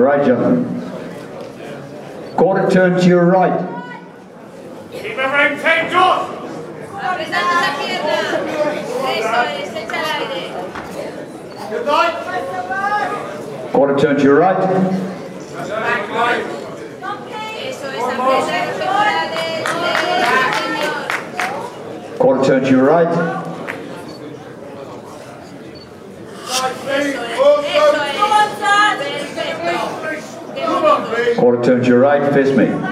Right, gentlemen. Quarter turn to your right. Keep everything taped off! Quarter turn to your right. Quarter turn to your right. Quarter turn to your right, face me.